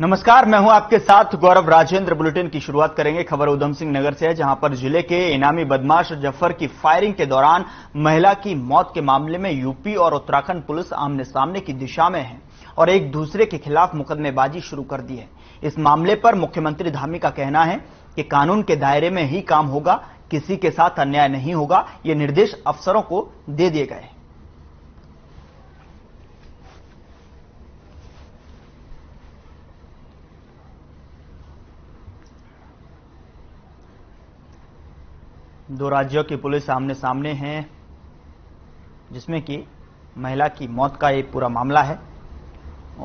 नमस्कार, मैं हूं आपके साथ गौरव राजेंद्र। बुलेटिन की शुरुआत करेंगे खबर उधम सिंह नगर से है, जहां पर जिले के इनामी बदमाश जफर की फायरिंग के दौरान महिला की मौत के मामले में यूपी और उत्तराखंड पुलिस आमने सामने की दिशा में है और एक दूसरे के खिलाफ मुकदमेबाजी शुरू कर दी है। इस मामले पर मुख्यमंत्री धामी का कहना है कि कानून के दायरे में ही काम होगा, किसी के साथ अन्याय नहीं होगा। ये निर्देश अफसरों को दे दिए गए। दो राज्यों की पुलिस आमने सामने है, जिसमें कि महिला की मौत का ये पूरा मामला है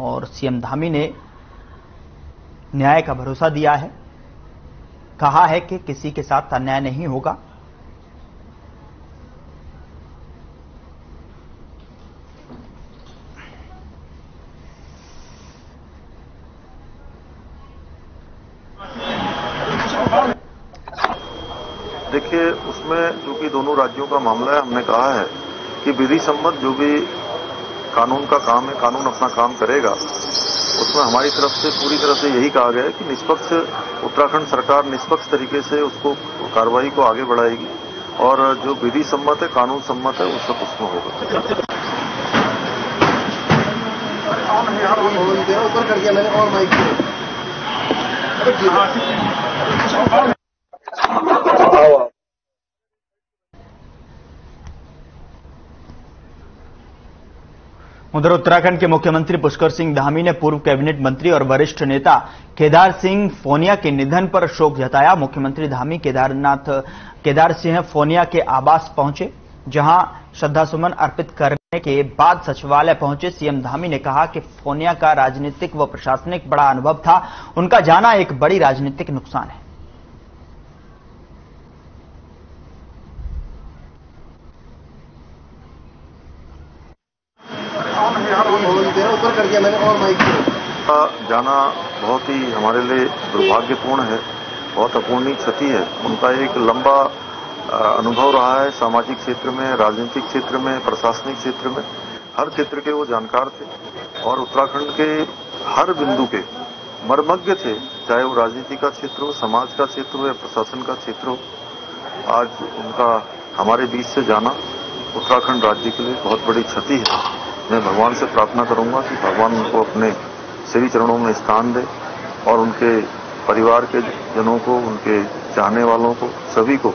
और सीएम धामी ने न्याय का भरोसा दिया है, कहा है कि किसी के साथ अन्याय नहीं होगा। देखिए, उसमें जो कि दोनों राज्यों का मामला है, हमने कहा है कि विधि सम्मत जो भी कानून का काम है, कानून अपना काम करेगा। उसमें हमारी तरफ से पूरी तरह से यही कहा गया है कि निष्पक्ष उत्तराखंड सरकार निष्पक्ष तरीके से उसको कार्रवाई को आगे बढ़ाएगी और जो विधि सम्मत है, कानून सम्मत है, उस सब उसमें होगा। उधर उत्तराखंड के मुख्यमंत्री पुष्कर सिंह धामी ने पूर्व कैबिनेट मंत्री और वरिष्ठ नेता केदार सिंह फोनिया के निधन पर शोक जताया। मुख्यमंत्री धामी केदार सिंह फोनिया के आवास पहुंचे, जहां श्रद्धासुमन अर्पित करने के बाद सचिवालय पहुंचे। सीएम धामी ने कहा कि फोनिया का राजनीतिक व प्रशासनिक बड़ा अनुभव था, उनका जाना एक बड़ी राजनीतिक नुकसान है। जाना बहुत ही हमारे लिए दुर्भाग्यपूर्ण है, बहुत अपूर्णीय क्षति है। उनका एक लंबा अनुभव रहा है, सामाजिक क्षेत्र में, राजनीतिक क्षेत्र में, प्रशासनिक क्षेत्र में, हर क्षेत्र के वो जानकार थे और उत्तराखंड के हर बिंदु के मर्मज्ञ थे, चाहे वो राजनीति का क्षेत्र हो, समाज का क्षेत्र हो या प्रशासन का क्षेत्र हो। आज उनका हमारे बीच से जाना उत्तराखंड राज्य के लिए बहुत बड़ी क्षति है। मैं भगवान से प्रार्थना करूंगा कि भगवान उनको अपने श्री चरणों में स्थान दे और उनके परिवार के जनों को, उनके चाहने वालों को, सभी को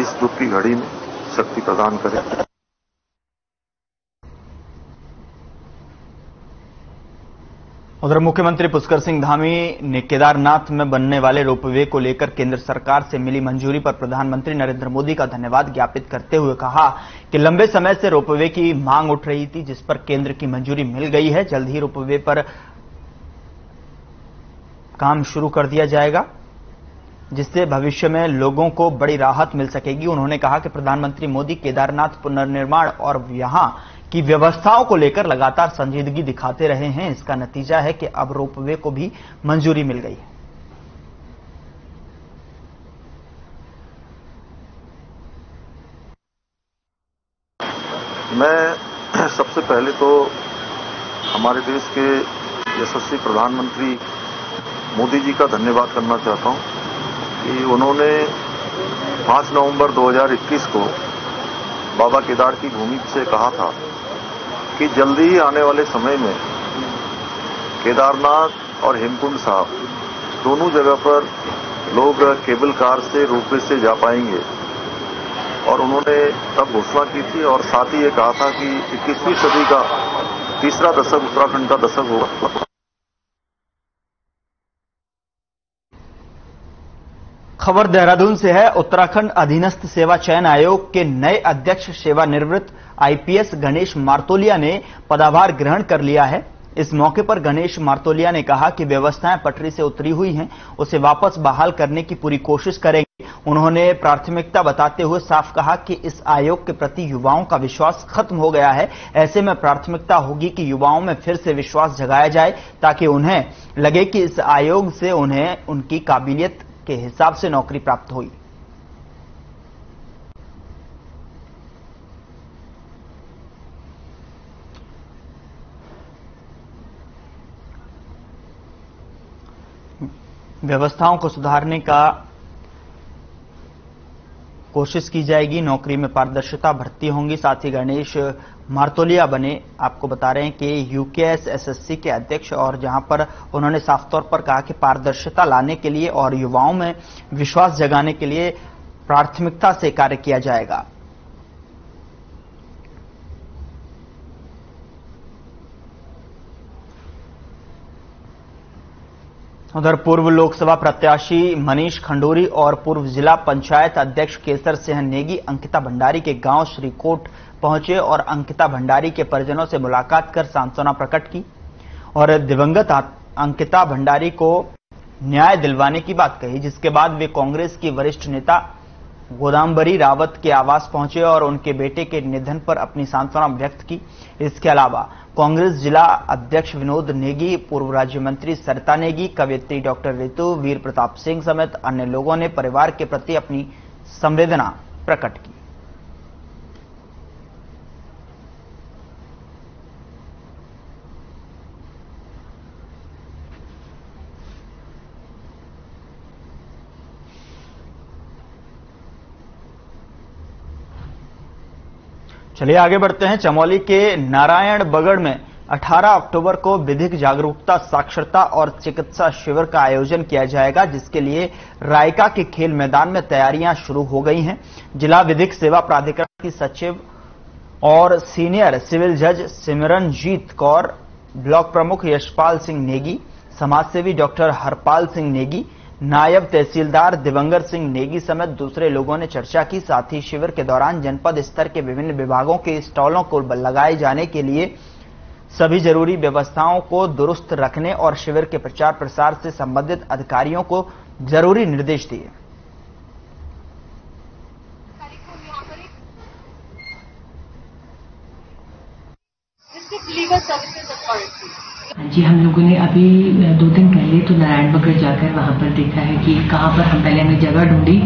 इस दुख की घड़ी में शक्ति प्रदान करे। उधर मुख्यमंत्री पुष्कर सिंह धामी ने केदारनाथ में बनने वाले रोपवे को लेकर केंद्र सरकार से मिली मंजूरी पर प्रधानमंत्री नरेंद्र मोदी का धन्यवाद ज्ञापित करते हुए कहा कि लंबे समय से रोपवे की मांग उठ रही थी, जिस पर केंद्र की मंजूरी मिल गई है। जल्द ही रोपवे पर काम शुरू कर दिया जाएगा, जिससे भविष्य में लोगों को बड़ी राहत मिल सकेगी। उन्होंने कहा कि प्रधानमंत्री मोदी केदारनाथ पुनर्निर्माण और यहां की व्यवस्थाओं को लेकर लगातार संजीदगी दिखाते रहे हैं। इसका नतीजा है कि अब रोपवे को भी मंजूरी मिल गई है। मैं सबसे पहले तो हमारे देश के यशस्वी प्रधानमंत्री मोदी जी का धन्यवाद करना चाहता हूं कि उन्होंने 5 नवंबर 2021 को बाबा केदार की भूमि से कहा था कि जल्दी ही आने वाले समय में केदारनाथ और हेमकुंड साहब दोनों जगह पर लोग केबल कार से रोपवे से जा पाएंगे और उन्होंने तब घोषणा की थी और साथ ही ये कहा था कि 21वीं सदी का तीसरा दशक उत्तराखंड का दशक होगा। खबर देहरादून से है। उत्तराखंड अधीनस्थ सेवा चयन आयोग के नए अध्यक्ष सेवानिवृत्त आईपीएस गणेश मारतोलिया ने पदभार ग्रहण कर लिया है। इस मौके पर गणेश मारतोलिया ने कहा कि व्यवस्थाएं पटरी से उतरी हुई हैं, उसे वापस बहाल करने की पूरी कोशिश करेंगे। उन्होंने प्राथमिकता बताते हुए साफ कहा कि इस आयोग के प्रति युवाओं का विश्वास खत्म हो गया है। ऐसे में प्राथमिकता होगी कि युवाओं में फिर से विश्वास जगाया जाए, ताकि उन्हें लगे कि इस आयोग से उन्हें उनकी काबिलियत के हिसाब से नौकरी प्राप्त हुई। व्यवस्थाओं को सुधारने का कोशिश की जाएगी। नौकरी में पारदर्शिता, भर्ती होंगी। साथ ही गणेश मारतोलिया बने, आपको बता रहे हैं कि यूकेएसएससी के अध्यक्ष, और जहां पर उन्होंने साफ तौर पर कहा कि पारदर्शिता लाने के लिए और युवाओं में विश्वास जगाने के लिए प्राथमिकता से कार्य किया जाएगा। उधर पूर्व लोकसभा प्रत्याशी मनीष खंडूरी और पूर्व जिला पंचायत अध्यक्ष केसर सिंह नेगी अंकिता भंडारी के गांव श्रीकोट पहुंचे और अंकिता भंडारी के परिजनों से मुलाकात कर सांत्वना प्रकट की और दिवंगत अंकिता भंडारी को न्याय दिलवाने की बात कही, जिसके बाद वे कांग्रेस की वरिष्ठ नेता गोदाम्बरी रावत के आवास पहुंचे और उनके बेटे के निधन पर अपनी सांत्वना व्यक्त की। इसके अलावा कांग्रेस जिला अध्यक्ष विनोद नेगी, पूर्व राज्य मंत्री सरिता नेगी, कवयित्री डॉक्टर रितु वीर प्रताप सिंह समेत अन्य लोगों ने परिवार के प्रति अपनी संवेदना प्रकट की। चलिए आगे बढ़ते हैं। चमोली के नारायण बगड़ में 18 अक्टूबर को विधिक जागरूकता, साक्षरता और चिकित्सा शिविर का आयोजन किया जाएगा, जिसके लिए रायका के खेल मैदान में तैयारियां शुरू हो गई हैं। जिला विधिक सेवा प्राधिकरण की सचिव और सीनियर सिविल जज सिमरनजीत कौर, ब्लॉक प्रमुख यशपाल सिंह नेगी, समाजसेवी डॉक्टर हरपाल सिंह नेगी, नायब तहसीलदार दिवंगर सिंह नेगी समेत दूसरे लोगों ने चर्चा की। साथ ही शिविर के दौरान जनपद स्तर के विभिन्न विभागों के स्टॉलों को लगाए जाने के लिए सभी जरूरी व्यवस्थाओं को दुरुस्त रखने और शिविर के प्रचार प्रसार से संबंधित अधिकारियों को जरूरी निर्देश दिए। जी, हम लोगों ने अभी 2 दिन पहले तो नारायण बगड़ जाकर वहाँ पर देखा है कि कहाँ पर हम पहले हमें जगह ढूंढी,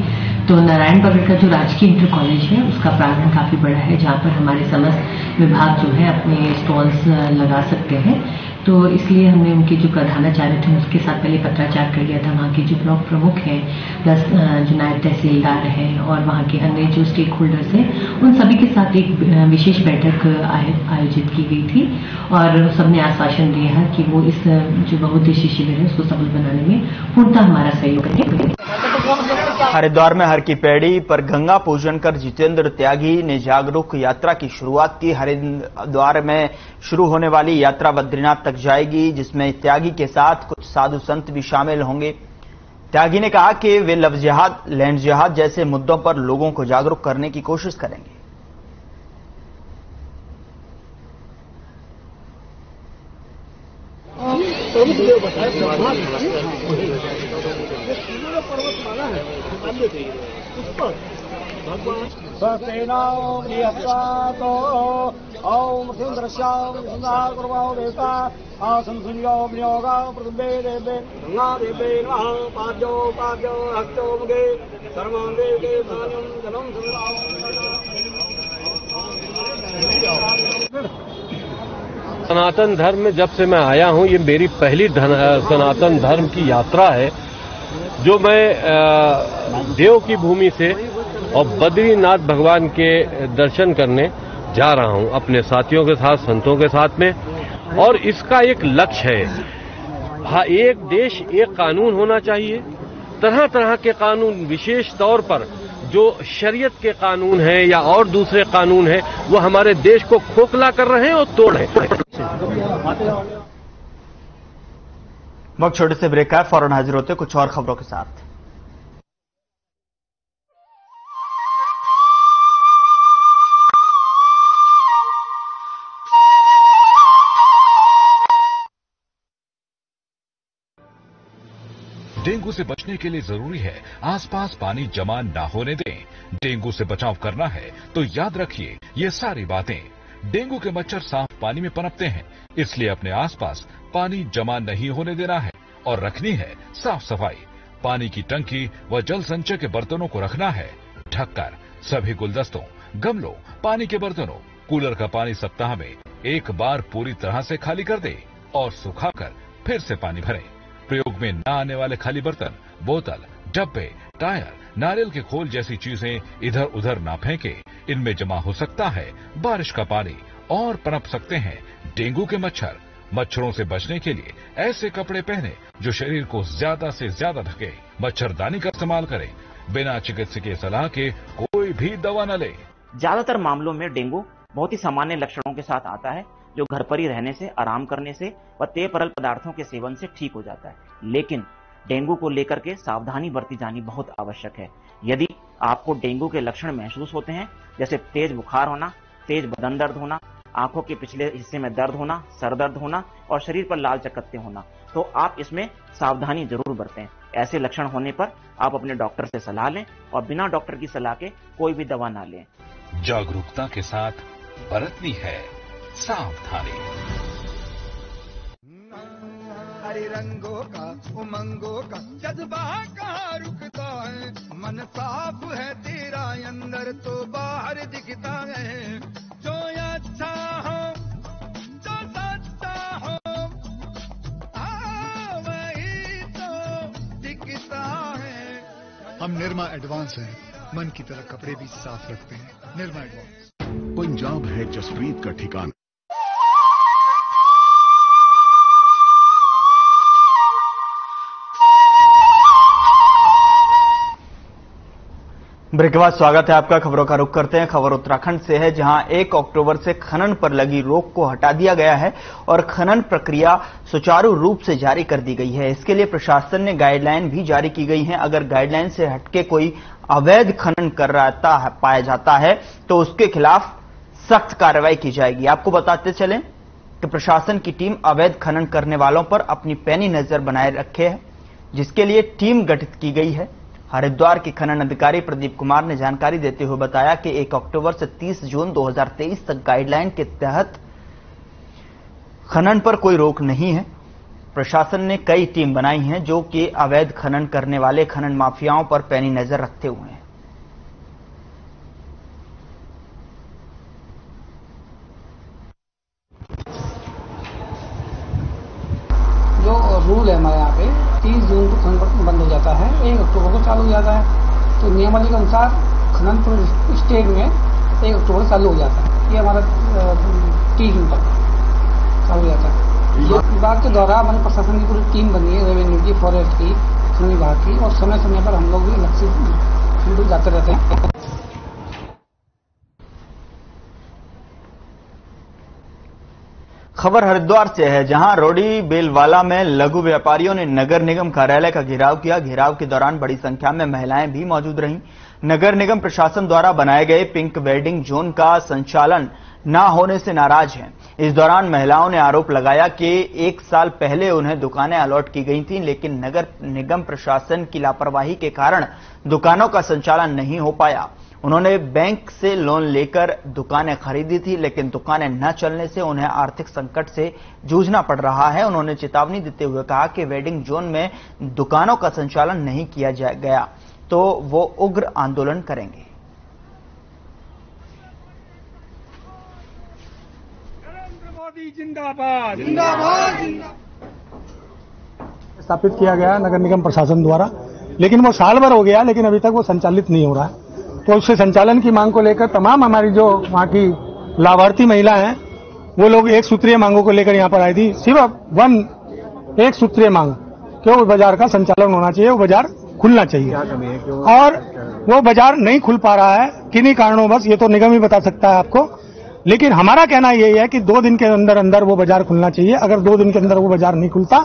तो नारायण बगड़ का जो राजकीय इंटर कॉलेज है उसका प्रांगण काफी बड़ा है, जहाँ पर हमारे समस्त विभाग जो है अपने स्टॉल्स लगा सकते हैं। तो इसलिए हमने उनके जो प्रधानाचार्य थे उसके साथ पहले पत्राचार कर लिया था। वहाँ के जो ब्लॉक प्रमुख हैं प्लस जो नायब तहसीलदार हैं और वहाँ के अन्य जो स्टेक होल्डर्स हैं उन सभी के साथ एक विशेष बैठक आयोजित की गई थी और सबने आश्वासन दिया है कि वो इस जो बहुउद्देशीय शिविर है उसको सफल बनाने में पूर्णतः हमारा सहयोग करेंगे। हरिद्वार में हर की पैड़ी पर गंगा पूजन कर जितेंद्र त्यागी ने जागरूक यात्रा की शुरुआत की। हरिद्वार में शुरू होने वाली यात्रा बद्रीनाथ जाएगी, जिसमें त्यागी के साथ कुछ साधु संत भी शामिल होंगे। त्यागी ने कहा कि वे लव जिहाद, लैंड जिहाद जैसे मुद्दों पर लोगों को जागरूक करने की कोशिश करेंगे। ओम सुंदरश्याम सुंदर गुरुवाओ देवता आसन सुनियो विनियोगा प्रदुम्बे देवे गंगा देवे नमः पाद्यो पाद्यो हक्तो मुगे सर्वं देवे सान्यं जलम सुंदराव। सनातन धर्म में जब से मैं आया हूं ये मेरी पहली सनातन धर्म की यात्रा है, जो मैं देव की भूमि से और बद्रीनाथ भगवान के दर्शन करने जा रहा हूं अपने साथियों के साथ, संतों के साथ में। और इसका एक लक्ष्य है, हाँ, एक देश एक कानून होना चाहिए। तरह तरह के कानून, विशेष तौर पर जो शरीयत के कानून हैं या और दूसरे कानून हैं वो हमारे देश को खोखला कर रहे हैं और तोड़ रहे हैं। वक्त छोटे से ब्रेक का, फौरन हाजिर होते कुछ और खबरों के साथ। डेंगू से बचने के लिए जरूरी है आसपास पानी जमा ना होने दें। डेंगू से बचाव करना है तो याद रखिए ये सारी बातें। डेंगू के मच्छर साफ पानी में पनपते हैं, इसलिए अपने आसपास पानी जमा नहीं होने देना है और रखनी है साफ सफाई। पानी की टंकी व जल संचय के बर्तनों को रखना है ढककर। सभी गुलदस्तों, गमलों, पानी के बर्तनों, कूलर का पानी सप्ताह में 1 बार पूरी तरह से खाली कर दे और सुखाकर फिर से पानी भरे। प्रयोग में न आने वाले खाली बर्तन, बोतल, डब्बे, टायर, नारियल के खोल जैसी चीजें इधर उधर ना फेंके। इनमें जमा हो सकता है बारिश का पानी और पनप सकते हैं डेंगू के मच्छर। मच्छरों से बचने के लिए ऐसे कपड़े पहने जो शरीर को ज्यादा से ज्यादा ढके। मच्छरदानी का इस्तेमाल करें। बिना चिकित्सकीय सलाह के कोई भी दवा न ले। ज्यादातर मामलों में डेंगू बहुत ही सामान्य लक्षणों के साथ आता है, जो घर पर ही रहने से, आराम करने से व तेल तरल पदार्थों के सेवन से ठीक हो जाता है। लेकिन डेंगू को लेकर के सावधानी बरती जानी बहुत आवश्यक है। यदि आपको डेंगू के लक्षण महसूस होते हैं, जैसे तेज बुखार होना, तेज बदन दर्द होना, आंखों के पिछले हिस्से में दर्द होना, सर दर्द होना और शरीर पर लाल चकत्ते होना, तो आप इसमें सावधानी जरूर बरतें। ऐसे लक्षण होने पर आप अपने डॉक्टर से सलाह लें और बिना डॉक्टर की सलाह के कोई भी दवा ना लें। जागरूकता के साथ बरतनी है सावधानी। हरे रंगों का, उमंगों का जज्बा कहाँ रुकता है। मन साफ है तेरा अंदर तो बाहर दिखता है। जो अच्छा हो, जो सच्चा हो, वही तो दिखता है। हम निर्मा एडवांस हैं, मन की तरह कपड़े भी साफ रखते हैं। निर्मा एडवांस। पंजाब है जसप्रीत का ठिकाना। ब्रेक के बाद स्वागत है आपका। खबरों का रुख करते हैं। खबर उत्तराखंड से है, जहां 1 अक्टूबर से खनन पर लगी रोक को हटा दिया गया है और खनन प्रक्रिया सुचारू रूप से जारी कर दी गई है। इसके लिए प्रशासन ने गाइडलाइन भी जारी की गई है। अगर गाइडलाइन से हटके कोई अवैध खनन कर रहा है पाया जाता है तो उसके खिलाफ सख्त कार्रवाई की जाएगी। आपको बताते चलें कि प्रशासन की टीम अवैध खनन करने वालों पर अपनी पैनी नजर बनाए रखे है, जिसके लिए टीम गठित की गई है। हरिद्वार के खनन अधिकारी प्रदीप कुमार ने जानकारी देते हुए बताया कि 1 अक्टूबर से 30 जून 2023 तक गाइडलाइन के तहत खनन पर कोई रोक नहीं है। प्रशासन ने कई टीम बनाई हैं जो कि अवैध खनन करने वाले खनन माफियाओं पर पैनी नजर रखते हुए हैं। जो रूल है हमारे यहाँ पे 30 जून को खनन बंद हो जाता है, 1 अक्टूबर को चालू हो जाता है। तो नियमावली के अनुसार खनन पूरे स्टेट में 1 अक्टूबर चालू हो जाता है। ये हमारा 30 जून तक चालू हो जाता है। बात के दौरान हमारे प्रशासन की पूरी टीम बनी है, रेवेन्यू की, फॉरेस्ट की, वन विभाग की, और समय समय पर हम लोग भी लक्ष्य जाते रहते हैं। खबर हरिद्वार से है, जहां रोड़ी बेलवाला में लघु व्यापारियों ने नगर निगम कार्यालय का घेराव किया। घेराव के दौरान बड़ी संख्या में महिलाएं भी मौजूद रहीं। नगर निगम प्रशासन द्वारा बनाए गए पिंक वेडिंग जोन का संचालन ना होने से नाराज हैं। इस दौरान महिलाओं ने आरोप लगाया कि 1 साल पहले उन्हें दुकानें अलॉट की गई थीं, लेकिन नगर निगम प्रशासन की लापरवाही के कारण दुकानों का संचालन नहीं हो पाया। उन्होंने बैंक से लोन लेकर दुकानें खरीदी थी, लेकिन दुकानें न चलने से उन्हें आर्थिक संकट से जूझना पड़ रहा है। उन्होंने चेतावनी देते हुए कहा कि वेडिंग जोन में दुकानों का संचालन नहीं किया गया तो वो उग्र आंदोलन करेंगे। जिंदाबाद जिंदाबाद। स्थापित किया गया नगर निगम प्रशासन द्वारा, लेकिन वो साल भर हो गया, लेकिन अभी तक वो संचालित नहीं हो रहा। तो उससे संचालन की मांग को लेकर तमाम हमारी जो वहाँ की लाभार्थी महिला हैं, वो लोग एक सूत्रीय मांगों को लेकर यहाँ पर आई थी। सिर्फ 1 एक सूत्रीय मांग कि वो बाजार का संचालन होना चाहिए, वो बाजार खुलना चाहिए, और वो बाजार नहीं खुल पा रहा है किन्हीं कारणों, बस ये तो निगम ही बता सकता है आपको। लेकिन हमारा कहना यही है कि 2 दिन के अंदर अंदर वो बाजार खुलना चाहिए। अगर 2 दिन के अंदर वो बाजार नहीं खुलता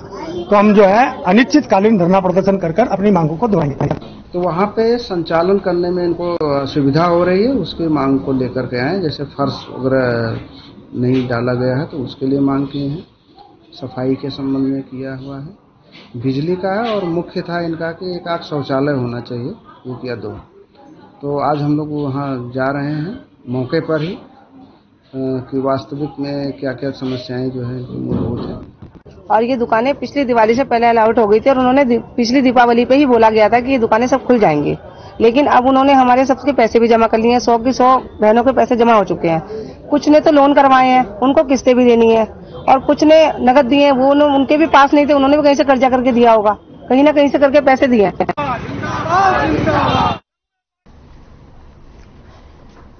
तो हम जो है अनिश्चितकालीन धरना प्रदर्शन कर अपनी मांगों को दोहराएंगे। तो वहाँ पे संचालन करने में इनको सुविधा हो रही है, उसकी मांग को लेकर के आए। जैसे फर्श वगैरह नहीं डाला गया है तो उसके लिए मांग किए हैं। सफाई के संबंध में किया हुआ है, बिजली का है, और मुख्य था इनका कि 1 आध शौचालय होना चाहिए, 1 या 2। तो आज हम लोग वहाँ जा रहे हैं मौके पर ही कि वास्तविक में क्या क्या समस्याएं जो है मूलभूत है। और ये दुकानें पिछली दिवाली से पहले अलाउट हो गई थी, और उन्होंने पिछली दीपावली पे ही बोला गया था कि ये दुकानें सब खुल जाएंगी, लेकिन अब उन्होंने हमारे सबके पैसे भी जमा कर लिए हैं। 100 की 100 बहनों के पैसे जमा हो चुके हैं। कुछ ने तो लोन करवाए हैं, उनको किस्तें भी देनी है, और कुछ ने नकद दिए, वो उनके भी पास नहीं थे, उन्होंने भी कहीं से कर्जा करके दिया होगा, कहीं ना कहीं से करके पैसे दिए हैं।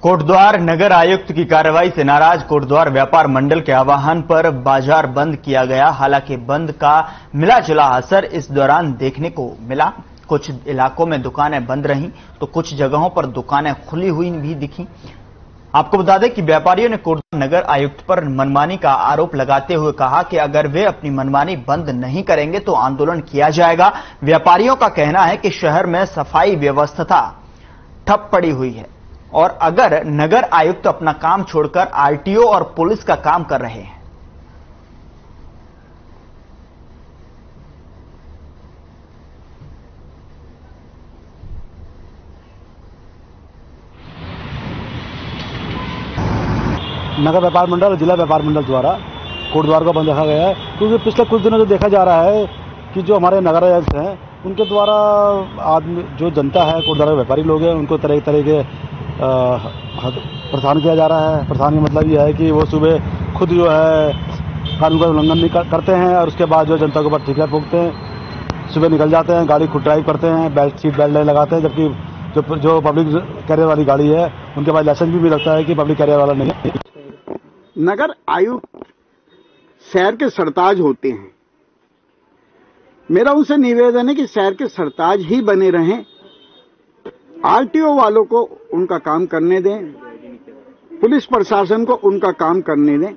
कोटद्वार नगर आयुक्त की कार्रवाई से नाराज कोटद्वार व्यापार मंडल के आह्वान पर बाजार बंद किया गया। हालांकि बंद का मिला जुला असर इस दौरान देखने को मिला। कुछ इलाकों में दुकानें बंद रहीं तो कुछ जगहों पर दुकानें खुली हुई भी दिखीं। आपको बता दें कि व्यापारियों ने कोटद्वार नगर आयुक्त पर मनमानी का आरोप लगाते हुए कहा कि अगर वे अपनी मनमानी बंद नहीं करेंगे तो आंदोलन किया जाएगा। व्यापारियों का कहना है कि शहर में सफाई व्यवस्था ठप पड़ी हुई है और अगर नगर आयुक्त तो अपना काम छोड़कर आरटीओ और पुलिस का काम कर रहे हैं। नगर व्यापार मंडल और जिला व्यापार मंडल द्वारा कोटद्वार को बंद रखा गया है क्योंकि पिछले कुछ दिनों से देखा जा रहा है कि जो हमारे नगर आयुक्त हैं उनके द्वारा आदमी जो जनता है कोटद्वार के व्यापारी लोग हैं उनको तरह तरह के परेशान किया जा रहा है। परेशान का मतलब यह है कि वो सुबह खुद जो है कानून का उल्लंघन नहीं करते हैं और उसके बाद जो जनता के ऊपर ठीकरा ठोकते हैं, सुबह निकल जाते हैं, गाड़ी खुद ड्राइव करते हैं, सीट बेल्ट नहीं लगाते हैं, जबकि जो पब्लिक कैरियर वाली गाड़ी है उनके पास लाइसेंस भी लगता है कि पब्लिक कैरियर वाला नहीं है। नगर आयुक्त शहर के सरताज होते हैं, मेरा उनसे निवेदन है कि शहर के सरताज ही बने रहें, आरटीओ वालों को उनका काम करने दें, पुलिस प्रशासन को उनका काम करने दें।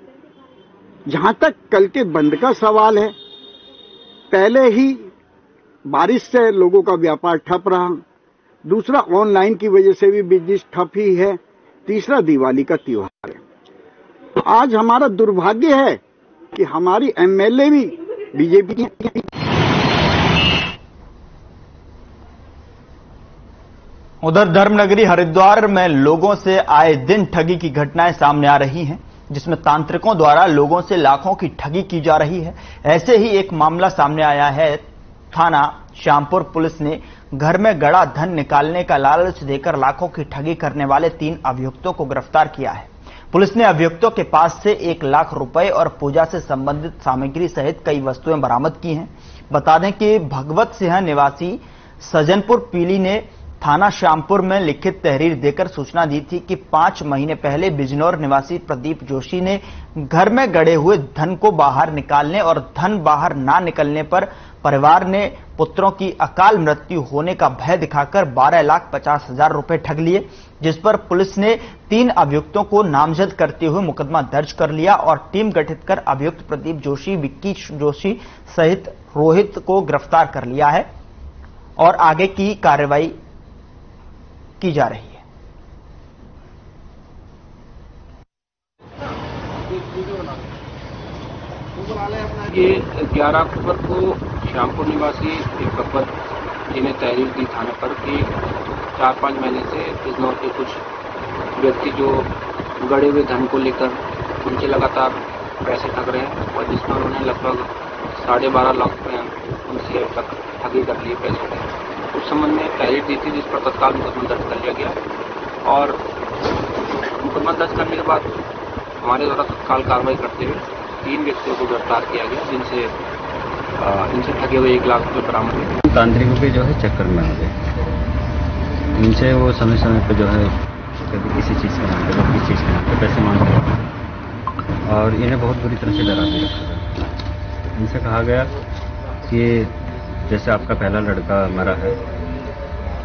जहां तक कल के बंद का सवाल है, पहले ही बारिश से लोगों का व्यापार ठप रहा, दूसरा ऑनलाइन की वजह से भी बिजनेस ठप ही है, तीसरा दिवाली का त्योहार है। आज हमारा दुर्भाग्य है कि हमारी एमएलए भी बीजेपी की। उधर धर्मनगरी हरिद्वार में लोगों से आए दिन ठगी की घटनाएं सामने आ रही हैं, जिसमें तांत्रिकों द्वारा लोगों से लाखों की ठगी की जा रही है। ऐसे ही एक मामला सामने आया है। थाना श्यामपुर पुलिस ने घर में गड़ा धन निकालने का लालच देकर लाखों की ठगी करने वाले 3 अभियुक्तों को गिरफ्तार किया है। पुलिस ने अभियुक्तों के पास से 1 लाख रुपए और पूजा से संबंधित सामग्री सहित कई वस्तुएं बरामद की हैं। बता दें कि भगवत सिंह निवासी सजनपुर पीली ने थाना श्यामपुर में लिखित तहरीर देकर सूचना दी थी कि 5 महीने पहले बिजनौर निवासी प्रदीप जोशी ने घर में गड़े हुए धन को बाहर निकालने और धन बाहर ना निकलने पर परिवार ने पुत्रों की अकाल मृत्यु होने का भय दिखाकर 12,50,000 रुपए ठग लिए, जिस पर पुलिस ने 3 अभियुक्तों को नामजद करते हुए मुकदमा दर्ज कर लिया और टीम गठित कर अभियुक्त प्रदीप जोशी, विक्की जोशी सहित रोहित को गिरफ्तार कर लिया है और आगे की कार्रवाई की जा रही है। ये 11 अक्टूबर को श्यामपुर निवासी एक भगवत जी ने तहरीर दी थाना पर कि 4-5 महीने से बिजनौर के कुछ व्यक्ति जो गड़े हुए धन को लेकर उनसे लगातार पैसे ठग रहे हैं और जिसमें उन्होंने लगभग 12.5 लाख रुपये उनसे ठगी कर लिए पैसे थे। उस संबंध में तहरीर दी थी जिस पर तत्काल मुकदमा दर्ज कर लिया गया और मुकदमा दर्ज करने के बाद हमारे द्वारा तत्काल कार्रवाई करते हुए 3 व्यक्तियों को गिरफ्तार किया गया जिनसे ठगे हुए 1 लाख रुपये बरामद हुए। तांत्रिकों के जो है चक्कर में आ गए, इनसे वो समय समय पर जो है कभी किसी चीज़ के नाम पर कभी किसी चीज़ के नाम पर पैसे मांग रहे थे और इन्हें बहुत बुरी तरह से डरा के रखा था। इनसे कहा गया कि जैसे आपका पहला लड़का मरा है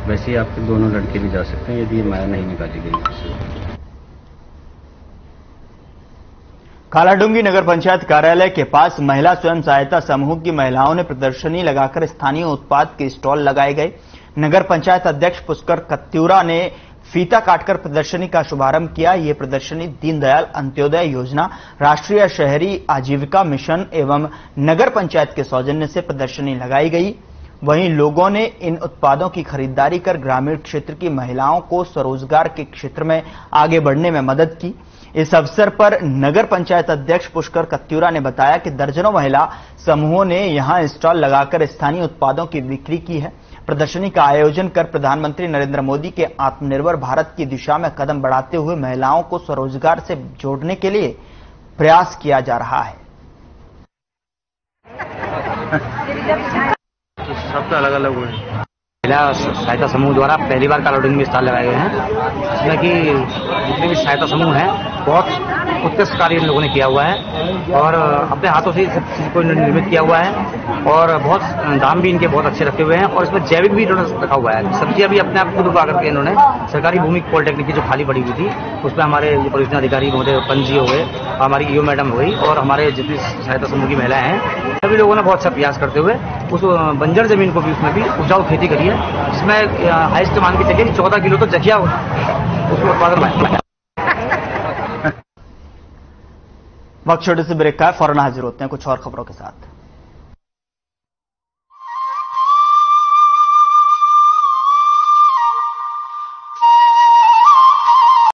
वैसे ही आपके दोनों लड़के भी जा सकते हैं यदि माया नहीं निकाली गई। कालाडूंगी नगर पंचायत कार्यालय के पास महिला स्वयं सहायता समूह की महिलाओं ने प्रदर्शनी लगाकर स्थानीय उत्पाद के स्टॉल लगाए गए। नगर पंचायत अध्यक्ष पुष्कर कत्तूरा ने फीता काटकर प्रदर्शनी का शुभारंभ किया। ये प्रदर्शनी दीनदयाल अंत्योदय योजना, राष्ट्रीय शहरी आजीविका मिशन एवं नगर पंचायत के सौजन्य से प्रदर्शनी लगाई गई। वहीं लोगों ने इन उत्पादों की खरीदारी कर ग्रामीण क्षेत्र की महिलाओं को स्वरोजगार के क्षेत्र में आगे बढ़ने में मदद की। इस अवसर पर नगर पंचायत अध्यक्ष पुष्कर कत्यूरा ने बताया कि दर्जनों महिला समूहों ने यहां स्टॉल लगाकर स्थानीय उत्पादों की बिक्री की है। प्रदर्शनी का आयोजन कर प्रधानमंत्री नरेंद्र मोदी के आत्मनिर्भर भारत की दिशा में कदम बढ़ाते हुए महिलाओं को स्वरोजगार से जोड़ने के लिए प्रयास किया जा रहा है। सबका अलग अलग महिला सहायता समूह द्वारा पहली बार कलौटिंग में स्थान लगाए गए हैं, जिसमें कि जितने भी सहायता समूह हैं बहुत उत्कृष्ट कार्य इन लोगों ने किया हुआ है और अपने हाथों से सब चीज को निर्मित किया हुआ है और बहुत दाम भी इनके बहुत अच्छे रखे हुए हैं और इसमें जैविक भी इन्होंने रखा हुआ है। सब्जियां भी अपने आप खुद उगा करके इन्होंने सरकारी भूमि पॉलिटेक्निक की जो खाली पड़ी हुई थी उसमें हमारे परियोजना अधिकारी महोदय पंजी हो गए, हमारी ईओ मैडम हो गई और हमारे जितनी सहायता समूह की महिलाएं हैं सभी लोगों ने बहुत अच्छा प्रयास करते हुए उस बंजर जमीन को भी उसमें भी उपजाऊ खेती करी है, जिसमें हाईएस्ट मान के चलिए 14 किलो तो जखिया उसमें उत्पादन। वक्त छोटे से ब्रेक का है, फौरन हाजिर होते हैं कुछ और खबरों के साथ।